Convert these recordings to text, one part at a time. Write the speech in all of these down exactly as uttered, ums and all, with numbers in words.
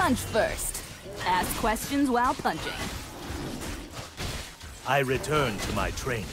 Punch first. Ask questions while punching. I return to my training.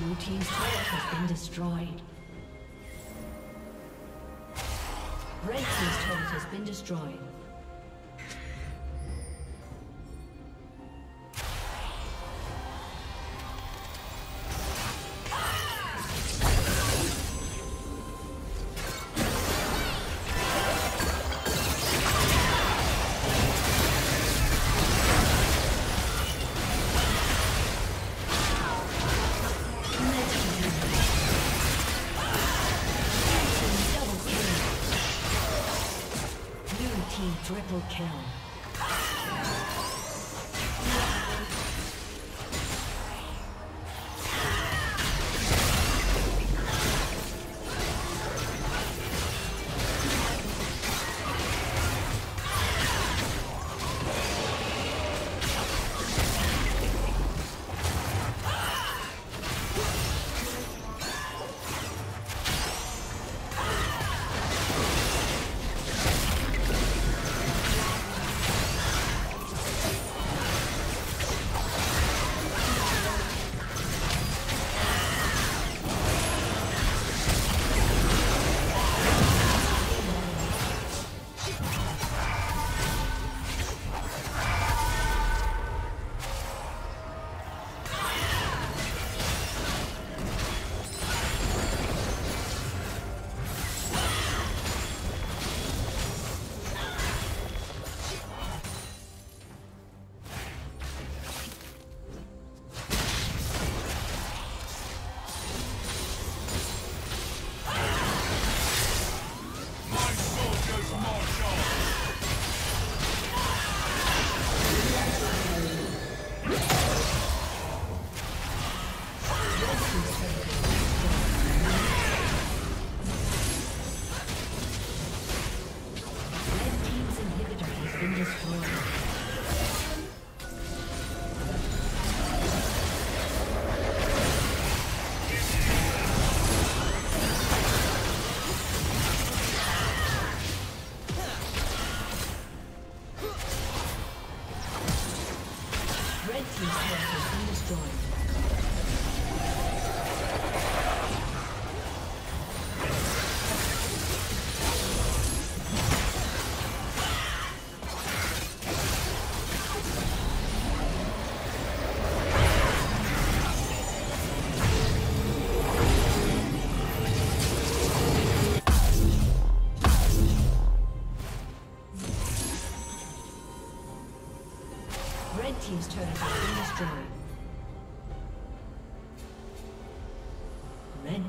Blue team's turret has been destroyed. Red team's turret has been destroyed. Triple kill. Team's turret has been destroyed. Red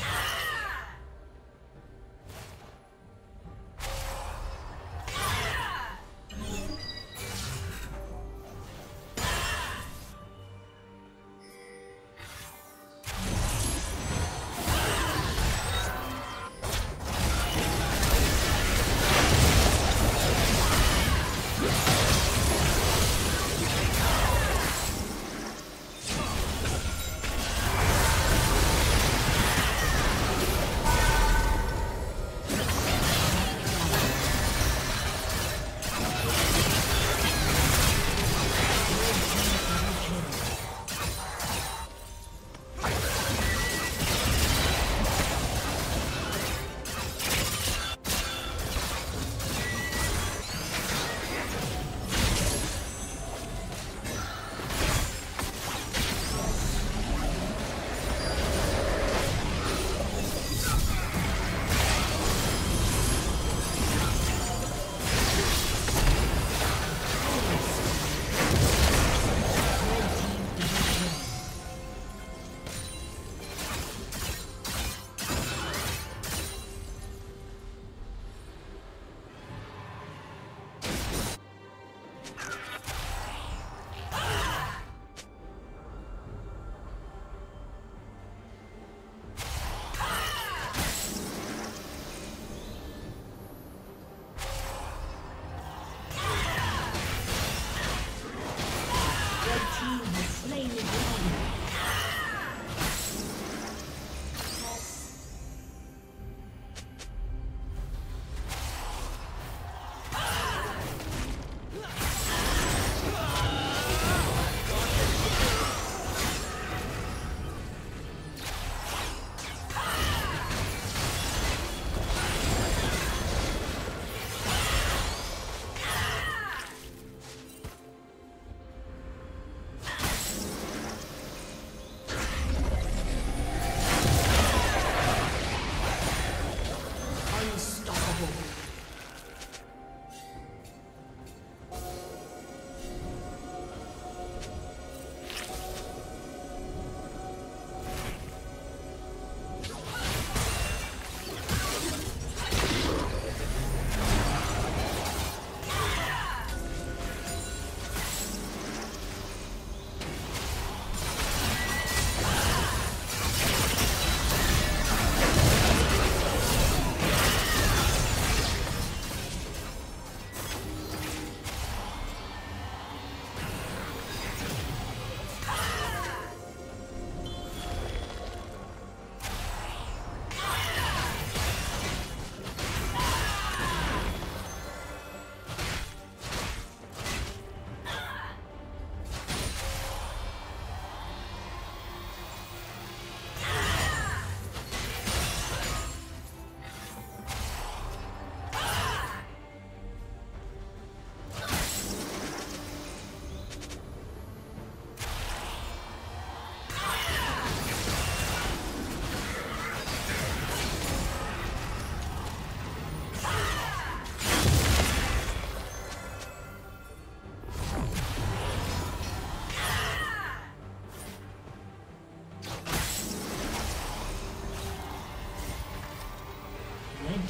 Ah!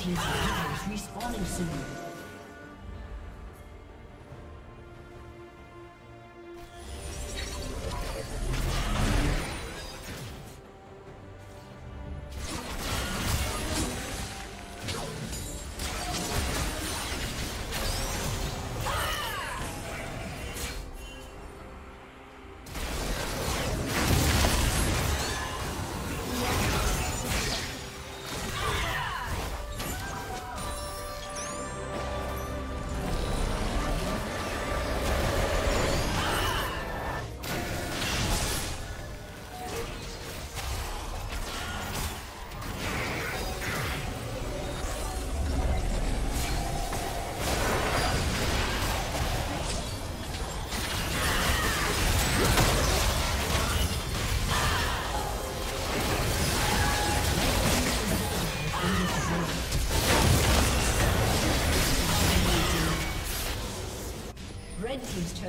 Legion's inhibitor is respawning soon. Red Team's turret